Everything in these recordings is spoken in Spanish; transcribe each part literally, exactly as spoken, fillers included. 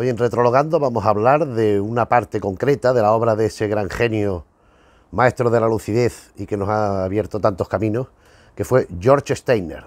Hoy en Retrologando vamos a hablar de una parte concreta de la obra de ese gran genio, maestro de la lucidez y que nos ha abierto tantos caminos, que fue George Steiner.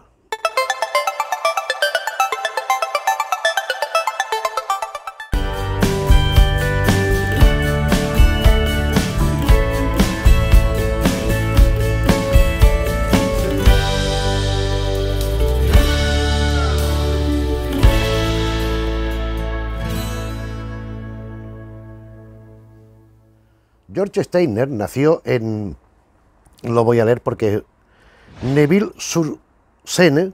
George Steiner nació en, lo voy a leer porque Neville-sur-Seine,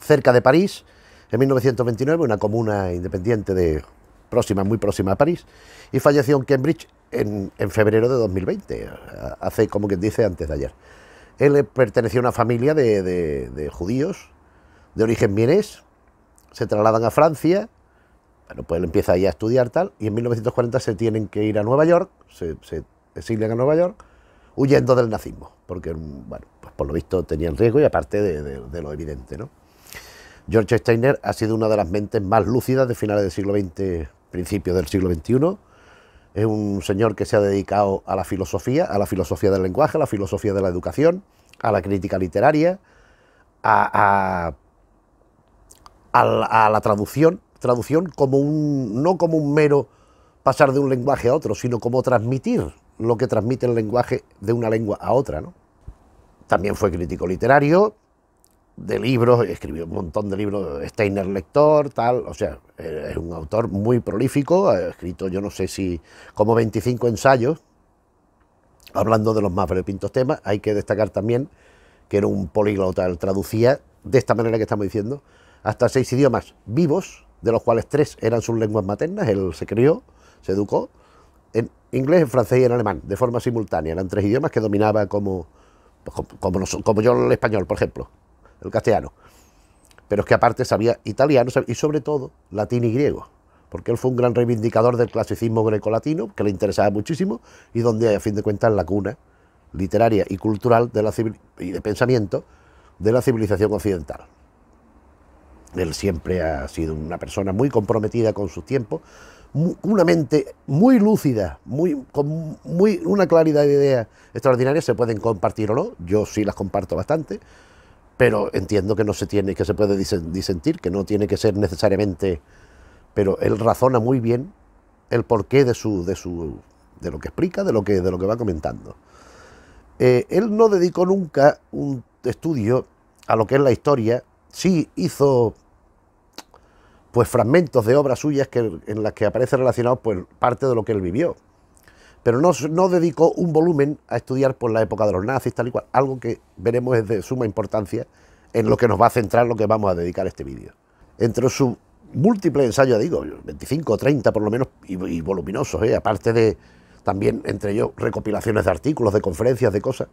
cerca de París, en mil novecientos veintinueve, una comuna independiente de próxima, muy próxima a París, y falleció en Cambridge en, en febrero de dos mil veinte, hace como quien dice antes de ayer. Él perteneció a una familia de, de, de judíos de origen vienés, se trasladan a Francia. Bueno, pues él empieza ahí a estudiar tal, y en mil novecientos cuarenta se tienen que ir a Nueva York, se, se exilian a Nueva York, huyendo del nazismo, porque, bueno, pues por lo visto tenían riesgo y aparte de, de, de lo evidente, ¿no? George Steiner ha sido una de las mentes más lúcidas de finales del siglo veinte, principios del siglo veintiuno. Es un señor que se ha dedicado a la filosofía, a la filosofía del lenguaje, a la filosofía de la educación, a la crítica literaria, a, a, a, la, a la traducción, traducción como un, no como un mero pasar de un lenguaje a otro, sino como transmitir lo que transmite el lenguaje de una lengua a otra, ¿no? También fue crítico literario, de libros, escribió un montón de libros, Steiner lector, tal, o sea, es un autor muy prolífico, ha escrito yo no sé si como veinticinco ensayos, hablando de los más variopintos temas. Hay que destacar también que era un políglota, él traducía, de esta manera que estamos diciendo, hasta seis idiomas vivos, de los cuales tres eran sus lenguas maternas. Él se crió, se educó en inglés, en francés y en alemán, de forma simultánea. Eran tres idiomas que dominaba como, pues, como, como yo el español, por ejemplo, el castellano. Pero es que aparte sabía italiano y sobre todo latín y griego, porque él fue un gran reivindicador del clasicismo grecolatino, que le interesaba muchísimo, y donde a fin de cuentas la cuna literaria y cultural de la y de pensamiento de la civilización occidental. Él siempre ha sido una persona muy comprometida con sus tiempos, una mente muy lúcida, muy, con muy, una claridad de ideas extraordinarias. Se pueden compartir o no, yo sí las comparto bastante, pero entiendo que no se tiene, que se puede disentir, que no tiene que ser necesariamente, pero él razona muy bien el porqué de, su, de, su, de lo que explica, de lo que, de lo que va comentando. Eh, él no dedicó nunca un estudio a lo que es la historia. Sí hizo pues fragmentos de obras suyas que, en las que aparece relacionado pues, parte de lo que él vivió, pero no, no dedicó un volumen a estudiar por la época de los nazis, tal y cual, algo que veremos es de suma importancia en lo que nos va a centrar, lo que vamos a dedicar este vídeo. Entre sus múltiples ensayos, digo, veinticinco o treinta por lo menos, y, y voluminosos, ¿eh? Aparte de también, entre ellos, recopilaciones de artículos, de conferencias, de cosas,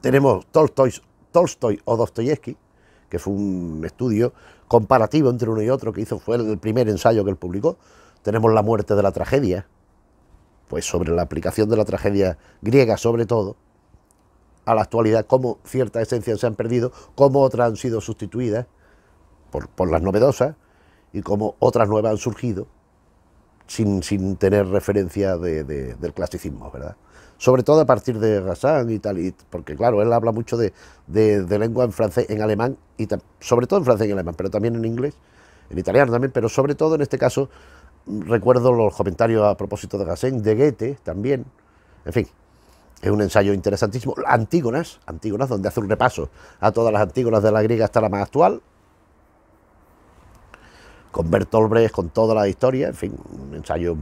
tenemos Tolstoy, Tolstoy o Dostoyevsky, que fue un estudio comparativo entre uno y otro que hizo, fue el primer ensayo que él publicó. Tenemos La muerte de la tragedia, pues sobre la aplicación de la tragedia griega, sobre todo, a la actualidad, cómo ciertas esencias se han perdido, cómo otras han sido sustituidas por, por las novedosas y cómo otras nuevas han surgido sin, sin tener referencia de, de, del clasicismo, ¿verdad? Sobre todo a partir de Gassin y tal, y porque claro, él habla mucho de, de, de lengua en francés, en alemán, y sobre todo en francés y en alemán, pero también en inglés, en italiano también, pero sobre todo en este caso, recuerdo los comentarios a propósito de Gassin, de Goethe también, en fin, es un ensayo interesantísimo. Antígonas, Antígonas, donde hace un repaso a todas las Antígonas de la griega hasta la más actual, con Bertolt Brecht, con toda la historia, en fin, un ensayo.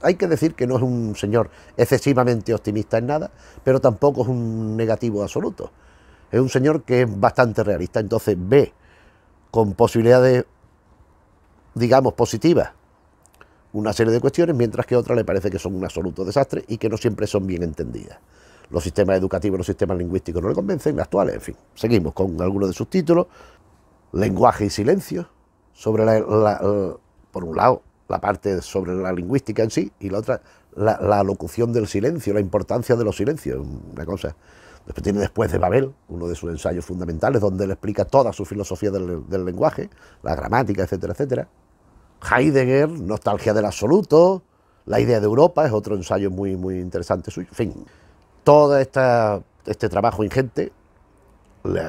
Hay que decir que no es un señor excesivamente optimista en nada, pero tampoco es un negativo absoluto. Es un señor que es bastante realista, entonces ve con posibilidades, digamos, positivas una serie de cuestiones, mientras que otras le parece que son un absoluto desastre y que no siempre son bien entendidas. Los sistemas educativos, los sistemas lingüísticos no le convencen, los actuales, en fin. Seguimos con algunos de sus títulos. Lenguaje y silencio, sobre la, la, la, por un lado, la parte sobre la lingüística en sí, y la otra, la, la locución del silencio, la importancia de los silencios, una cosa. Después tiene Después de Babel, uno de sus ensayos fundamentales, donde él explica toda su filosofía del, del lenguaje, la gramática, etcétera, etcétera. Heidegger, Nostalgia del absoluto, La idea de Europa, es otro ensayo muy, muy interesante suyo. En fin, todo esta, este trabajo ingente le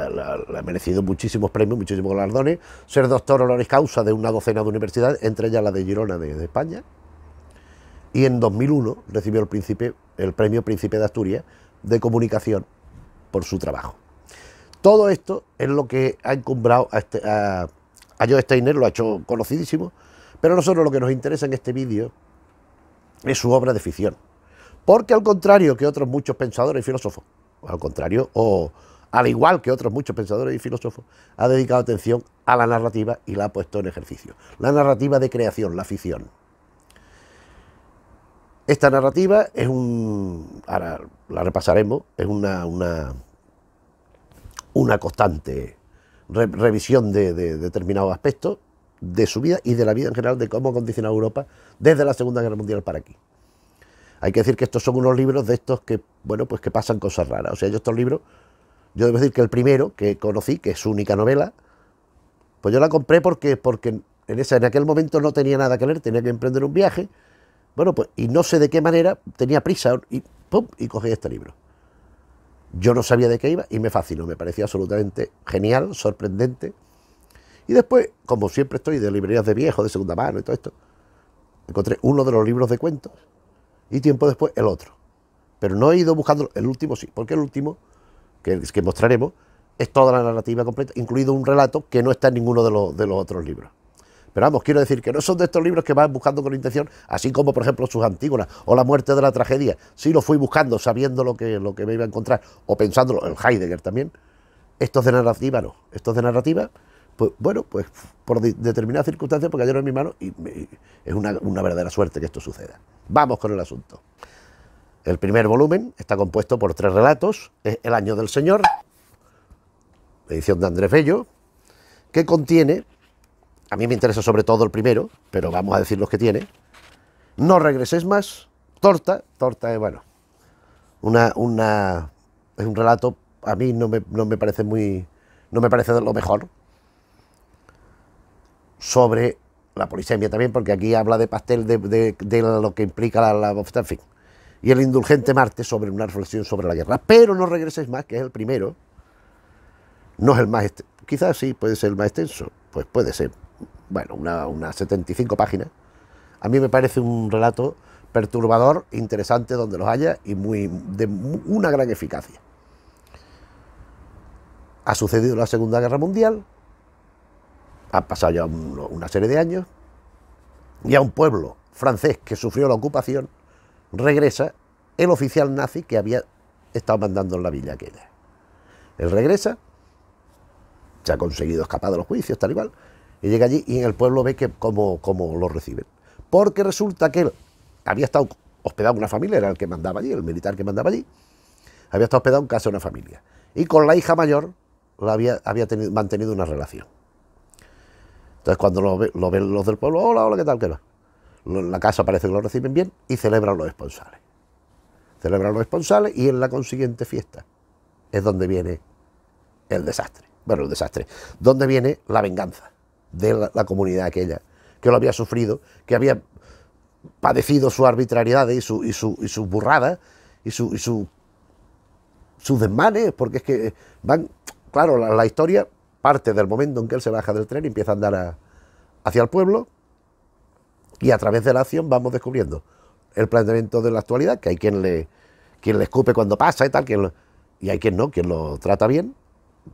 ha merecido muchísimos premios, muchísimos galardones, ser doctor honoris causa de una docena de universidades, entre ellas la de Girona de, de España, y en dos mil uno recibió el, príncipe, el premio Príncipe de Asturias de Comunicación por su trabajo. Todo esto es lo que ha encumbrado a, este, a, a George Steiner, lo ha hecho conocidísimo, pero a nosotros lo que nos interesa en este vídeo es su obra de ficción, porque al contrario que otros muchos pensadores y filósofos, al contrario o al igual que otros muchos pensadores y filósofos, ha dedicado atención a la narrativa y la ha puesto en ejercicio. La narrativa de creación, la ficción. Esta narrativa es un... ahora la repasaremos, es una, una, una constante re, revisión de, de determinados aspectos de su vida y de la vida en general, de cómo ha condicionado Europa desde la Segunda Guerra Mundial para aquí. Hay que decir que estos son unos libros de estos que, bueno, pues que pasan cosas raras. O sea, yo estos libros... Yo debo decir que el primero que conocí, que es su única novela, pues yo la compré porque, porque en, esa, en aquel momento no tenía nada que leer, tenía que emprender un viaje, bueno, pues, y no sé de qué manera, tenía prisa, y pum, y cogí este libro. Yo no sabía de qué iba y me fascinó, me pareció absolutamente genial, sorprendente. Y después, como siempre estoy de librerías de viejo, de segunda mano y todo esto, encontré uno de los libros de cuentos y tiempo después el otro. Pero no he ido buscando, el último sí, porque el último... Que, que mostraremos, es toda la narrativa completa, incluido un relato que no está en ninguno de los, de los otros libros. Pero vamos, quiero decir que no son de estos libros que vas buscando con intención, así como por ejemplo sus Antígonas o La muerte de la tragedia. Sí lo fui buscando, sabiendo lo que, lo que me iba a encontrar, o pensándolo, el Heidegger también. Estos de narrativa no, estos de narrativa, pues bueno, pues por de, determinadas circunstancias, porque cayeron en mi mano y, me, y es una, una verdadera suerte que esto suceda. Vamos con el asunto. El primer volumen está compuesto por tres relatos, es El año del Señor, edición de Andrés Bello, que contiene, a mí me interesa sobre todo el primero, pero vamos a decir los que tiene, No regreses más, Torta, Torta es, bueno, una, una, es un relato, a mí no me, no me parece muy, no me parece de lo mejor, sobre la polisemia también, porque aquí habla de pastel, de, de, de lo que implica la, la en fin. Y El indulgente Marte, sobre una reflexión sobre la guerra. Pero No regreses más, que es el primero, no es el más extenso. Quizás sí, puede ser el más extenso. Pues puede ser, bueno, unas una setenta y cinco páginas. A mí me parece un relato perturbador, interesante donde los haya y muy de una gran eficacia. Ha sucedido la Segunda Guerra Mundial, han pasado ya un, una serie de años, y a un pueblo francés que sufrió la ocupación regresa el oficial nazi que había estado mandando en la villa aquella. Él regresa, se ha conseguido escapar de los juicios, tal y cual, y llega allí y en el pueblo ve que cómo, cómo lo reciben. Porque resulta que él había estado hospedado en una familia, era el que mandaba allí, el militar que mandaba allí, había estado hospedado en casa de una familia. Y con la hija mayor la había, había tenido, mantenido una relación. Entonces cuando lo, ve, lo ven los del pueblo, hola, hola, ¿qué tal? ¿Qué va? La casa parece que lo reciben bien y celebran los esponsales. Celebran los esponsales y en la consiguiente fiesta es donde viene el desastre. Bueno, el desastre. Donde viene la venganza de la, la comunidad aquella que lo había sufrido, que había padecido su arbitrariedad y sus y su, y su burradas y, su, y su, sus desmanes, porque es que van... Claro, la, la historia parte del momento en que él se baja del tren y empieza a andar a, hacia el pueblo. Y a través de la acción vamos descubriendo el planteamiento de la actualidad, que hay quien le, quien le escupe cuando pasa y tal, quien lo, y hay quien no, quien lo trata bien,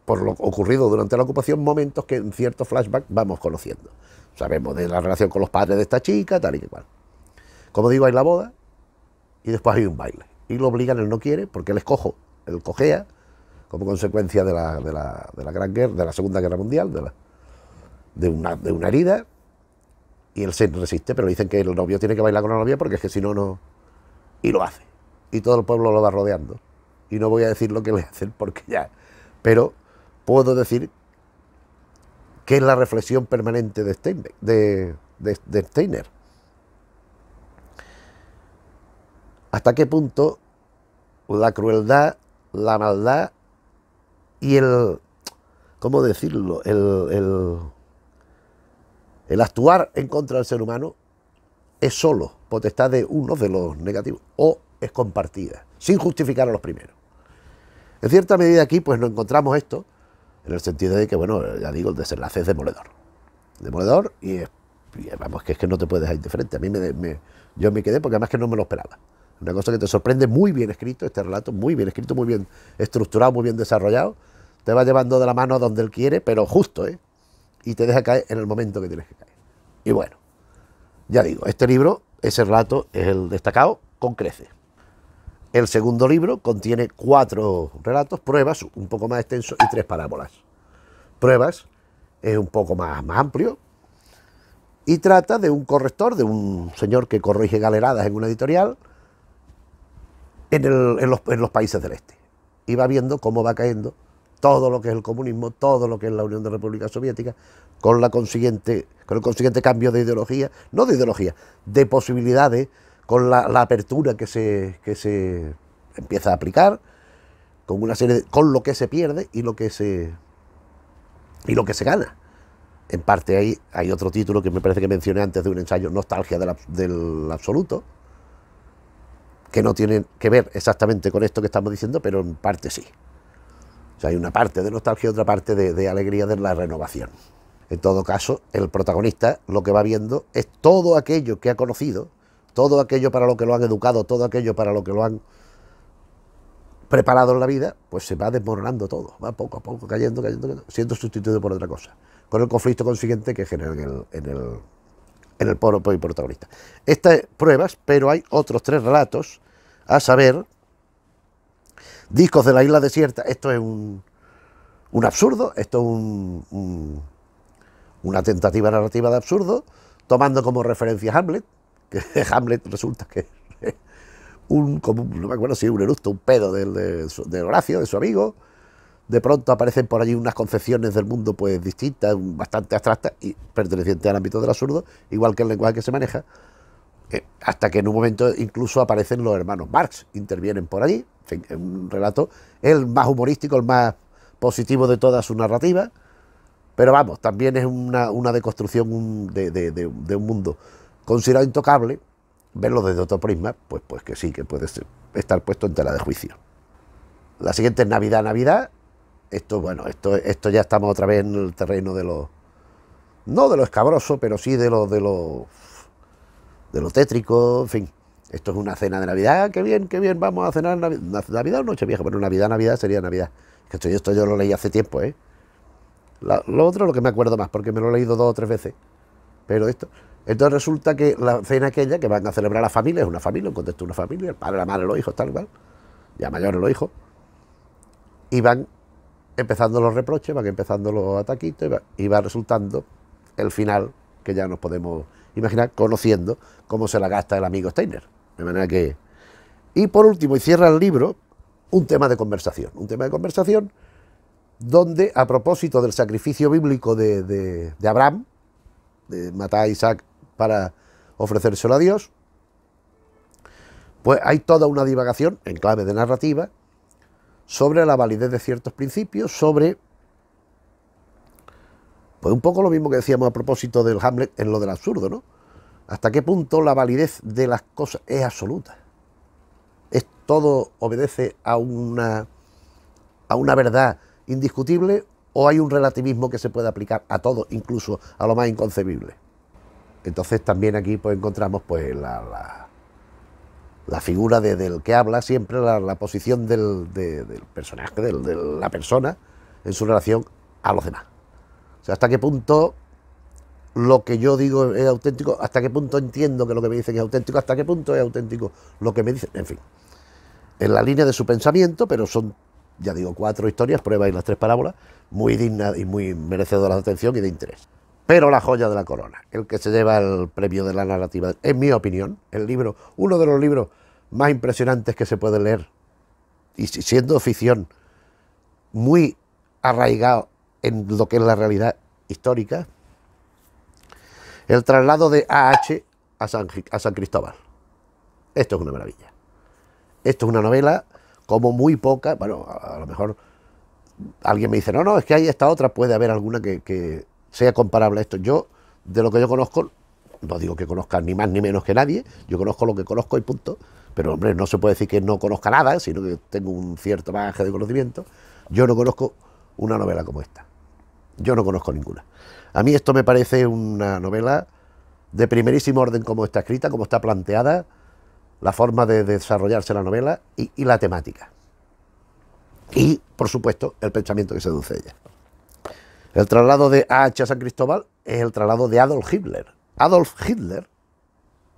por lo ocurrido durante la ocupación, momentos que en cierto flashback vamos conociendo. Sabemos de la relación con los padres de esta chica, tal y que cual. Como digo, hay la boda y después hay un baile. Y lo obligan, él no quiere, porque él es cojo, él cojea, como consecuencia de la, de la, de la gran guerra, de la Segunda Guerra Mundial, de, la, de, una, de una herida. Y él se resiste, pero dicen que el novio tiene que bailar con la novia porque es que si no, no... Y lo hace. Y todo el pueblo lo va rodeando. Y no voy a decir lo que le hacen porque ya... Pero puedo decir que es la reflexión permanente de Steiner. De, de, de Steiner. ¿Hasta qué punto la crueldad, la maldad y el... ¿Cómo decirlo? El... el El actuar en contra del ser humano es solo potestad de uno de los negativos o es compartida, sin justificar a los primeros. En cierta medida aquí pues nos encontramos esto, en el sentido de que, bueno, ya digo, el desenlace es demoledor. Demoledor y, es, y vamos, que es que no te puedes dejar indiferente. A mí me, me, yo me quedé porque además que no me lo esperaba. Una cosa que te sorprende, muy bien escrito, este relato, muy bien escrito, muy bien estructurado, muy bien desarrollado. Te va llevando de la mano a donde él quiere, pero justo, ¿eh? Y te deja caer en el momento que tienes que caer. Y bueno, ya digo, este libro, ese relato es el destacado con creces. El segundo libro contiene cuatro relatos, pruebas, un poco más extenso, y tres parábolas. Pruebas es un poco más, más amplio y trata de un corrector, de un señor que corrige galeradas en una editorial en, el, en, los, en los países del este. Y va viendo cómo va cayendo todo lo que es el comunismo, todo lo que es la Unión de Repúblicas Soviéticas, con, la consiguiente, con el consiguiente cambio de ideología, no de ideología, de posibilidades, con la, la apertura que se, que se empieza a aplicar, con una serie de, con lo que se pierde y lo que se y lo que se gana. En parte hay, hay otro título que me parece que mencioné antes, de un ensayo, Nostalgia del, del absoluto, que no tiene que ver exactamente con esto que estamos diciendo, pero en parte sí. O sea, hay una parte de nostalgia y otra parte de, de alegría de la renovación. En todo caso, el protagonista lo que va viendo es todo aquello que ha conocido, todo aquello para lo que lo han educado, todo aquello para lo que lo han preparado en la vida, pues se va desmoronando todo, va poco a poco cayendo, cayendo, cayendo, siendo sustituido por otra cosa, con el conflicto consiguiente que genera en el, en el, en el propio protagonista. Estas pruebas, pero hay otros tres relatos, a saber, Discos de la isla desierta. Esto es un, un absurdo, esto es un, un, una tentativa narrativa de absurdo, tomando como referencia a Hamlet, que Hamlet resulta que es un, como un, no me acuerdo si un eructo, un pedo del, de, de Horacio, de su amigo. De pronto aparecen por allí unas concepciones del mundo pues distintas, bastante abstractas y pertenecientes al ámbito del absurdo, igual que el lenguaje que se maneja, eh, hasta que en un momento incluso aparecen los hermanos Marx, intervienen por allí, en fin, un relato, el más humorístico, el más positivo de toda su narrativa, pero vamos, también es una, una deconstrucción un, de, de, de, de un mundo considerado intocable. Verlo desde otro prisma, pues, pues que sí, que puede ser, estar puesto en tela de juicio. La siguiente es Navidad, Navidad. Esto, bueno, esto, esto ya estamos otra vez en el terreno de lo, no de lo escabroso, pero sí de lo, de lo, de lo tétrico, en fin. Esto es una cena de Navidad, qué bien, qué bien, vamos a cenar Navidad, Navidad o Nochevieja, pero Navidad, Navidad sería Navidad. Esto, esto yo lo leí hace tiempo, ¿eh? La, lo otro es lo que me acuerdo más, porque me lo he leído dos o tres veces, pero esto... Entonces resulta que la cena aquella que van a celebrar las familias, es una familia, en contexto de una familia, el padre, la madre, los hijos, tal cual, ya mayores los hijos, y van empezando los reproches, van empezando los ataquitos, y va, y va resultando el final que ya nos podemos imaginar, conociendo cómo se la gasta el amigo Steiner. De manera que... Y por último, y cierra el libro, un tema de conversación, un tema de conversación donde, a propósito del sacrificio bíblico de, de, de Abraham, de matar a Isaac para ofrecérselo a Dios, pues hay toda una divagación en clave de narrativa sobre la validez de ciertos principios, sobre pues un poco lo mismo que decíamos a propósito del Hamlet en lo del absurdo, ¿no? Hasta qué punto la validez de las cosas es absoluta, es todo obedece a una a una verdad indiscutible, o hay un relativismo que se puede aplicar a todo, incluso a lo más inconcebible. Entonces también aquí pues encontramos pues la, la, la figura de, del que habla siempre, la, la posición del, de, del personaje, del, de la persona, en su relación a los demás. O sea, hasta qué punto lo que yo digo es auténtico, hasta qué punto entiendo que lo que me dicen es auténtico, hasta qué punto es auténtico lo que me dicen, en fin. En la línea de su pensamiento, pero son, ya digo, cuatro historias, pruebas y las tres parábolas, muy dignas y muy merecedoras de atención y de interés. Pero la joya de la corona, el que se lleva el premio de la narrativa, en mi opinión, el libro, uno de los libros más impresionantes que se puede leer, y siendo ficción, muy arraigado en lo que es la realidad histórica, el traslado de A H a San, a San Cristóbal. Esto es una maravilla. Esto es una novela como muy poca, bueno, a, a lo mejor alguien me dice, no, no, es que hay esta otra, puede haber alguna que... que sea comparable a esto. Yo de lo que yo conozco, no digo que conozca ni más ni menos que nadie, yo conozco lo que conozco y punto, pero hombre, no se puede decir que no conozca nada, sino que tengo un cierto bagaje de conocimiento. Yo no conozco una novela como esta, yo no conozco ninguna. A mí esto me parece una novela de primerísimo orden como está escrita, como está planteada, la forma de desarrollarse la novela y, y la temática. Y, por supuesto, el pensamiento que seduce a ella. El traslado de A H a San Cristóbal es el traslado de Adolf Hitler. Adolf Hitler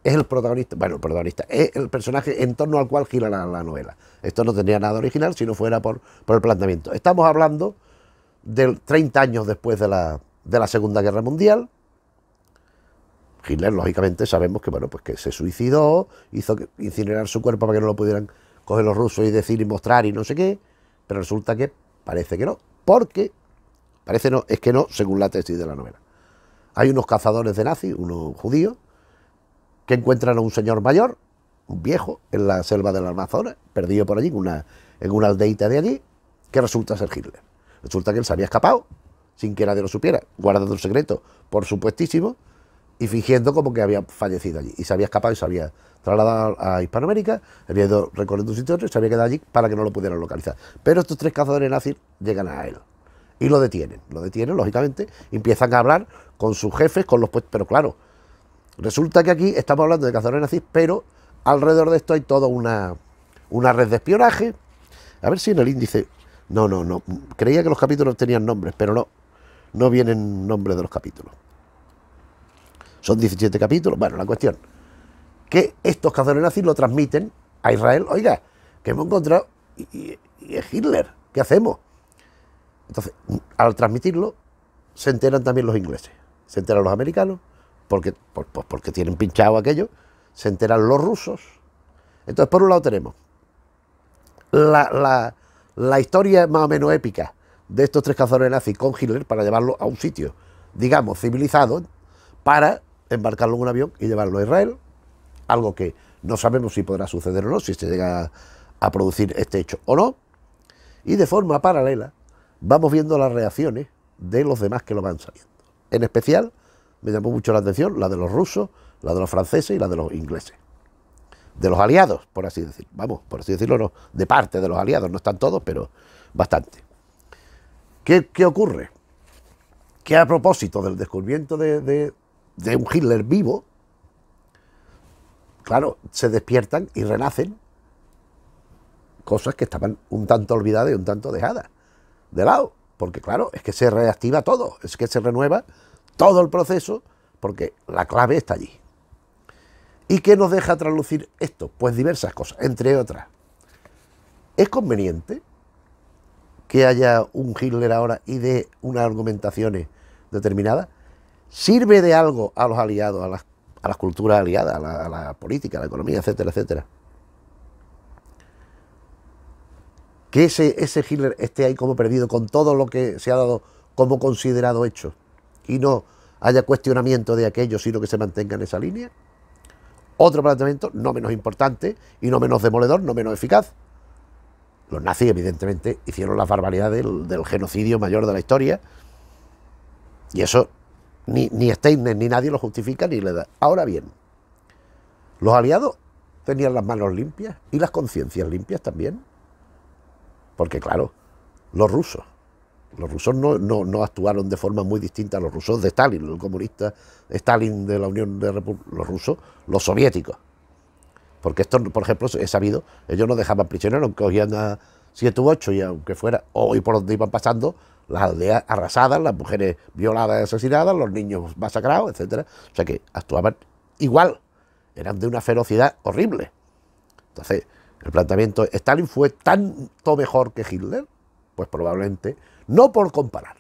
es el protagonista, bueno, el protagonista, es el personaje en torno al cual gira la, la novela. Esto no tendría nada original si no fuera por, por el planteamiento. Estamos hablando del treinta años después de la, de la Segunda Guerra Mundial. Hitler, lógicamente, sabemos que, bueno, pues que se suicidó, hizo incinerar su cuerpo para que no lo pudieran coger los rusos y decir y mostrar y no sé qué, pero resulta que parece que no, porque, parece no, es que no, según la tesis de la novela. Hay unos cazadores de nazis, unos judíos, que encuentran a un señor mayor, un viejo, en la selva del Amazonas, perdido por allí, en una, en una aldeita de allí, que resulta ser Hitler. Resulta que él se había escapado, sin que nadie lo supiera, guardando un secreto, por supuestísimo, y fingiendo como que había fallecido allí, y se había escapado y se había trasladado a Hispanoamérica, había ido recorriendo un sitio otro y se había quedado allí para que no lo pudieran localizar. Pero estos tres cazadores nazis llegan a él y lo detienen, lo detienen, lógicamente, empiezan a hablar con sus jefes, con los puestos, pero claro, resulta que aquí estamos hablando de cazadores nazis, pero alrededor de esto hay toda una, una red de espionaje. A ver si en el índice, no, no, no, creía que los capítulos tenían nombres, pero no, no vienen nombres de los capítulos. Son diecisiete capítulos, bueno, la cuestión, que estos cazadores nazis lo transmiten a Israel, oiga, que hemos encontrado, y, y, y es Hitler, ¿qué hacemos? Entonces, al transmitirlo, se enteran también los ingleses, se enteran los americanos, porque, por, por, porque tienen pinchado aquello, se enteran los rusos. Entonces, por un lado tenemos la, la, la historia más o menos épica de estos tres cazadores nazis con Hitler para llevarlo a un sitio, digamos, civilizado, para embarcarlo en un avión y llevarlo a Israel, algo que no sabemos si podrá suceder o no, si se llega a producir este hecho o no, y de forma paralela vamos viendo las reacciones de los demás que lo van sabiendo. En especial, me llamó mucho la atención la de los rusos, la de los franceses y la de los ingleses, de los aliados, por así decirlo, vamos, por así decirlo no, de parte de los aliados, no están todos, pero bastante. ¿Qué, qué ocurre? Que a propósito del descubrimiento de, de de un Hitler vivo, claro, se despiertan y renacen cosas que estaban un tanto olvidadas y un tanto dejadas de lado, porque claro, es que se reactiva todo, es que se renueva todo el proceso, porque la clave está allí. ¿Y qué nos deja traslucir esto? Pues diversas cosas, entre otras. ¿Es conveniente que haya un Hitler ahora y de unas argumentaciones determinadas? ¿Sirve de algo a los aliados, a las, a las culturas aliadas, a la, a la política, a la economía, etcétera, etcétera? Que ese, ese Hitler esté ahí como perdido con todo lo que se ha dado como considerado hecho y no haya cuestionamiento de aquello, sino que se mantenga en esa línea. Otro planteamiento no menos importante y no menos demoledor, no menos eficaz. Los nazis, evidentemente, hicieron las barbaridades del, del genocidio mayor de la historia y eso Ni, ni Steiner ni nadie lo justifica ni le da. Ahora bien, los aliados tenían las manos limpias y las conciencias limpias también. Porque claro, los rusos, los rusos no, no, no actuaron de forma muy distinta a los rusos de Stalin, el comunista Stalin de la Unión de Repúblicas, los rusos, los soviéticos. Porque esto, por ejemplo, es sabido, ellos no dejaban prisioneros, aunque cogían a siete u ocho y aunque fuera, o y por donde iban pasando, las aldeas arrasadas, las mujeres violadas y asesinadas, los niños masacrados, etcétera. O sea que actuaban igual, eran de una ferocidad horrible. Entonces, el planteamiento de Stalin fue tanto mejor que Hitler, pues probablemente, no por comparar,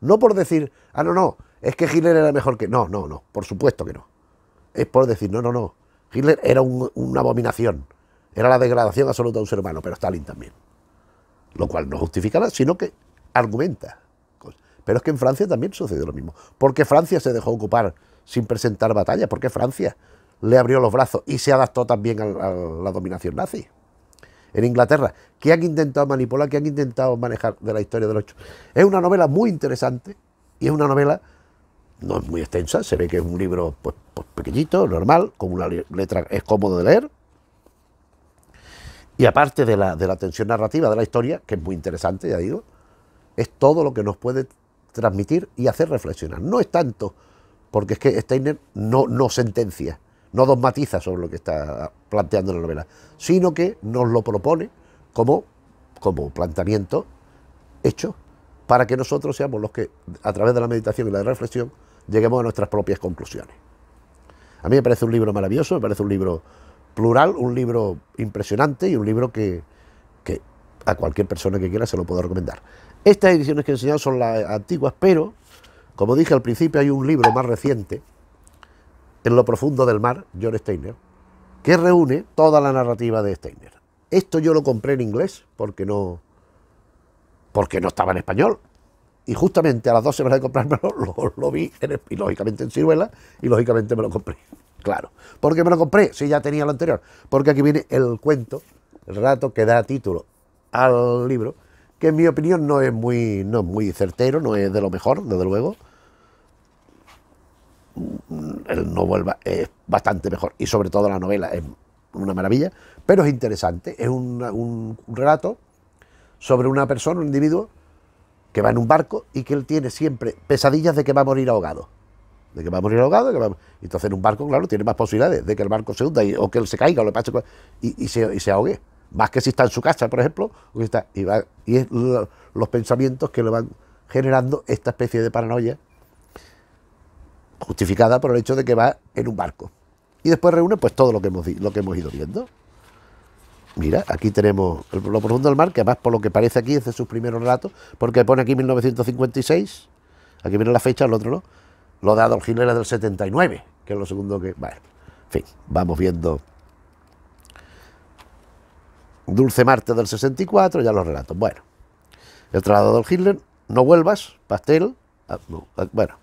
no por decir, ah, no, no, es que Hitler era mejor que... No, no, no, por supuesto que no. Es por decir, no, no, no, Hitler era un, una abominación, era la degradación absoluta de un ser humano, pero Stalin también. Lo cual no justifica nada, sino que argumenta. Pero es que en Francia también sucedió lo mismo. ¿Por qué Francia se dejó ocupar sin presentar batalla? ¿Por qué Francia le abrió los brazos y se adaptó también a la, a la dominación nazi? En Inglaterra, ¿qué han intentado manipular? ¿Qué han intentado manejar de la historia del ocho? Es una novela muy interesante y es una novela no es muy extensa, se ve que es un libro pues, pues pequeñito, normal, con una letra es cómodo de leer. Y aparte de la, de la tensión narrativa de la historia, que es muy interesante, ya digo, es todo lo que nos puede transmitir y hacer reflexionar. No es tanto, porque es que Steiner no, no sentencia, no dogmatiza sobre lo que está planteando la novela, sino que nos lo propone como, como planteamiento hecho para que nosotros seamos los que, a través de la meditación y la reflexión, lleguemos a nuestras propias conclusiones. A mí me parece un libro maravilloso, me parece un libro plural, un libro impresionante y un libro que, que a cualquier persona que quiera se lo puedo recomendar. Estas ediciones que he enseñado son las antiguas, pero, como dije al principio, hay un libro más reciente, En lo profundo del mar, George Steiner, que reúne toda la narrativa de Steiner. Esto yo lo compré en inglés porque no, porque no estaba en español. Y justamente a las dos semanas de comprármelo lo, lo vi, en, y lógicamente en Siruela, y lógicamente me lo compré. Claro. ¿Por qué me lo compré? Si ya tenía lo anterior. Porque aquí viene el cuento, el relato que da título al libro, que en mi opinión no es muy, no es muy certero, no es de lo mejor, desde luego. El novela es bastante mejor, y sobre todo la novela es una maravilla, pero es interesante. Es una, un, un relato sobre una persona, un individuo, que va en un barco y que él tiene siempre pesadillas de que va a morir ahogado. De que va a morir ahogado. Que va a... Entonces en un barco, claro, tiene más posibilidades de que el barco se hunda y, o que él se caiga o le pase y, y, se, y se ahogue. Más que si está en su casa, por ejemplo. O que está, y, va, y es lo, los pensamientos que le van generando esta especie de paranoia justificada por el hecho de que va en un barco. Y después reúne pues todo lo que hemos, lo que hemos ido viendo. Mira, aquí tenemos Lo profundo del mar, que además por lo que parece aquí es de sus primeros relatos, porque pone aquí mil novecientos cincuenta y seis, aquí viene la fecha, el otro no, lo de Adolf Hitler del setenta y nueve, que es lo segundo que... Bueno, en fin, vamos viendo Dulce Marte del sesenta y cuatro, ya los relatos. Bueno, el traslado de Adolf Hitler, No vuelvas, Pastel, no, bueno,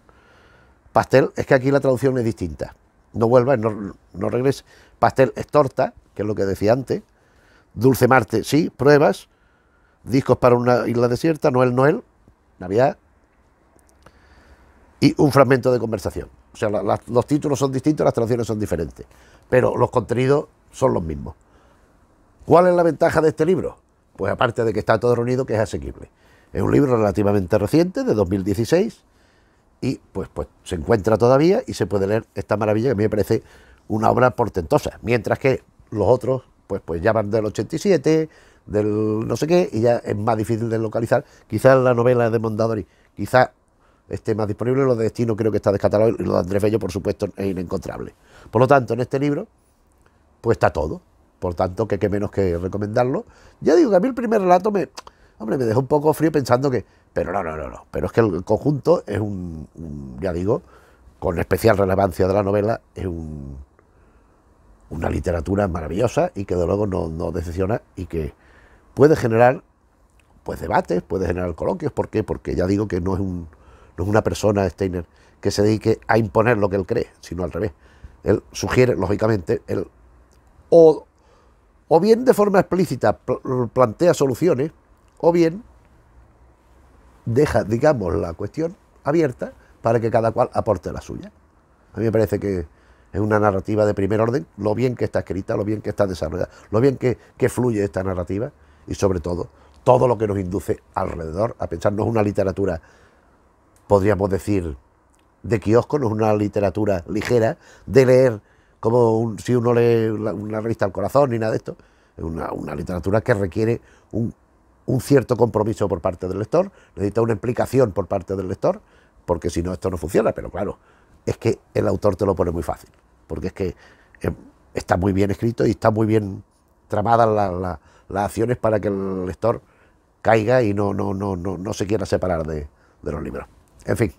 Pastel, es que aquí la traducción es distinta, No vuelvas, no, no regreses, Pastel es torta, que es lo que decía antes, Dulce Marte, sí, pruebas, Discos para una isla desierta, Noel, Noel, Navidad, y un fragmento de conversación. O sea, la, la, los títulos son distintos, las traducciones son diferentes, pero los contenidos son los mismos. ¿Cuál es la ventaja de este libro? Pues aparte de que está todo reunido, que es asequible. Es un libro relativamente reciente, de dos mil dieciséis, y pues, pues se encuentra todavía y se puede leer esta maravilla, que a mí me parece una obra portentosa, mientras que los otros... Pues, pues ya van del ochenta y siete, del no sé qué, y ya es más difícil de localizar. Quizás la novela de Mondadori, quizás esté más disponible, lo de Destino creo que está descatalogado, y lo de Andrés Bello, por supuesto, es inencontrable. Por lo tanto, en este libro, pues está todo. Por tanto, que qué menos que recomendarlo. Ya digo que a mí el primer relato me, hombre, me dejó un poco frío pensando que... Pero no, no, no, no. Pero es que el conjunto es un, un ya digo, con especial relevancia de la novela, es un... una literatura maravillosa y que de luego no, no decepciona y que puede generar pues debates, puede generar coloquios. ¿Por qué? Porque ya digo que no es, un, no es una persona, Steiner, que se dedique a imponer lo que él cree, sino al revés. Él sugiere, lógicamente, él, o, o bien de forma explícita pl- plantea soluciones, o bien deja, digamos, la cuestión abierta para que cada cual aporte la suya. A mí me parece que es una narrativa de primer orden, lo bien que está escrita, lo bien que está desarrollada, lo bien que, que fluye esta narrativa y sobre todo, todo lo que nos induce alrededor a pensar. No es una literatura, podríamos decir, de kiosco, no es una literatura ligera, de leer como un, si uno lee una revista al corazón ni nada de esto. Es una, una literatura que requiere un, un cierto compromiso por parte del lector, necesita una implicación por parte del lector, porque si no esto no funciona, pero claro, es que el autor te lo pone muy fácil, porque es que está muy bien escrito y está muy bien tramadas la, la, las acciones para que el lector caiga y no, no, no, no, no se quiera separar de, de los libros. En fin,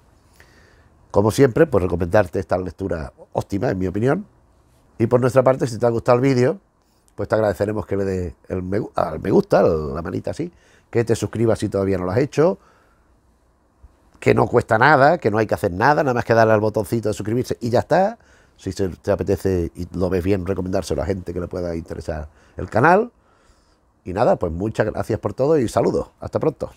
como siempre, pues recomendarte esta lectura óptima, en mi opinión, y por nuestra parte, si te ha gustado el vídeo, pues te agradeceremos que le des el me, al me gusta, la manita así, que te suscribas si todavía no lo has hecho, que no cuesta nada, que no hay que hacer nada, nada más que darle al botoncito de suscribirse y ya está. Si te apetece y lo ves bien, recomendárselo a gente que le pueda interesar el canal. Y nada, pues muchas gracias por todo y saludos. Hasta pronto.